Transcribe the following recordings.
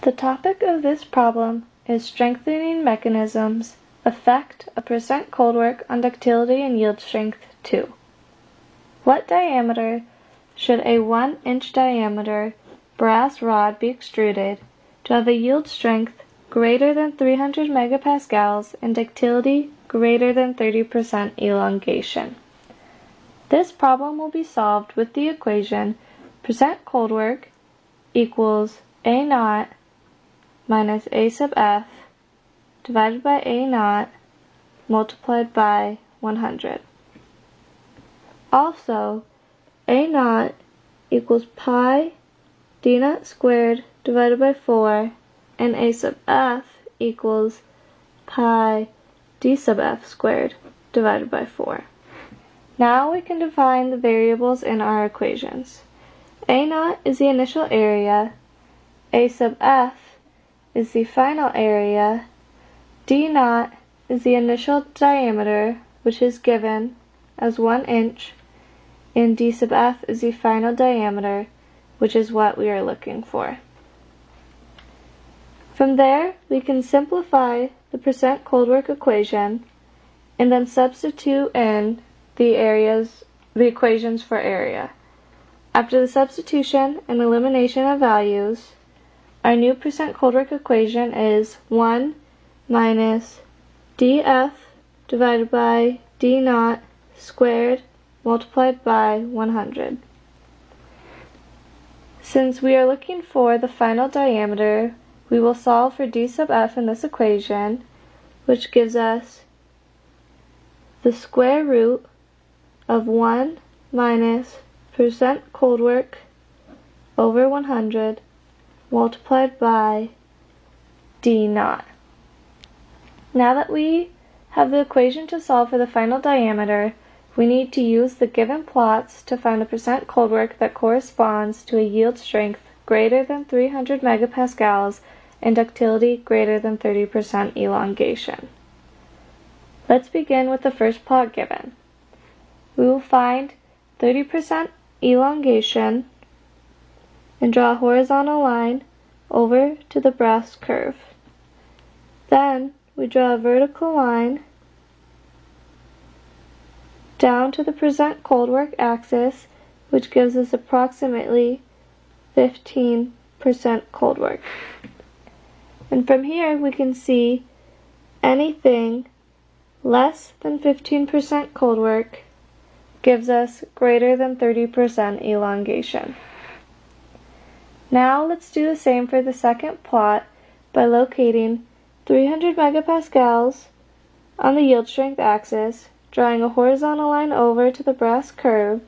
The topic of this problem is strengthening mechanisms, effect of percent cold work on ductility and yield strength 2. What diameter should a 1-inch diameter brass rod be extruded to have a yield strength greater than 300 megapascals and ductility greater than 30% elongation? This problem will be solved with the equation percent cold work equals A0 minus A sub F divided by A0 multiplied by 100. Also, A0 equals pi D0 squared divided by 4, and A sub F equals pi D sub F squared divided by 4. Now we can define the variables in our equations. A0 is the initial area, A sub F is the final area, D0 is the initial diameter, which is given as 1 inch, and D sub F is the final diameter, which is what we are looking for. From there, we can simplify the percent cold work equation and then substitute in the equations for area. After the substitution and elimination of values, our new percent cold work equation is 1 minus dF divided by D0 squared multiplied by 100. Since we are looking for the final diameter, we will solve for D sub F in this equation, which gives us the square root of 1 minus percent cold work over 100 multiplied by D0. Now that we have the equation to solve for the final diameter, we need to use the given plots to find the percent cold work that corresponds to a yield strength greater than 300 megapascals and ductility greater than 30% elongation. Let's begin with the first plot given. We will find 30% elongation and draw a horizontal line over to the brass curve. Then we draw a vertical line down to the percent cold work axis, which gives us approximately 15% cold work. And from here we can see anything less than 15% cold work gives us greater than 30% elongation. Now let's do the same for the second plot by locating 300 megapascals on the yield strength axis, drawing a horizontal line over to the brass curve,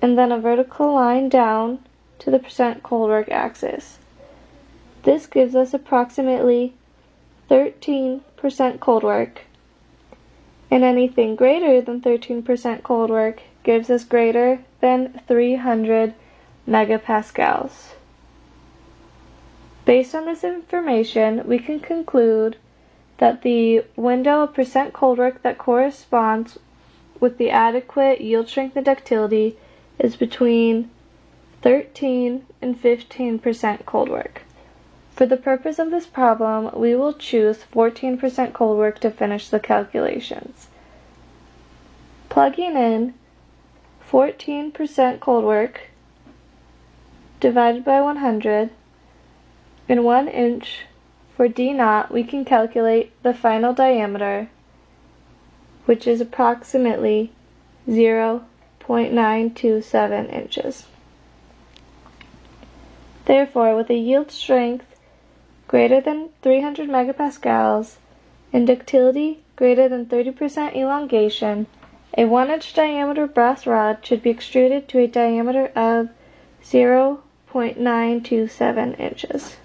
and then a vertical line down to the percent cold work axis. This gives us approximately 13% cold work, and anything greater than 13% cold work gives us greater than 300 megapascals. Based on this information, we can conclude that the window of percent cold work that corresponds with the adequate yield strength and ductility is between 13 and 15% cold work. For the purpose of this problem, we will choose 14% cold work to finish the calculations. Plugging in 14% cold work divided by 100 in 1 inch for D0, we can calculate the final diameter, which is approximately 0.927 inches. Therefore, with a yield strength greater than 300 megapascals and ductility greater than 30% elongation, a 1-inch diameter brass rod should be extruded to a diameter of 0.927 inches.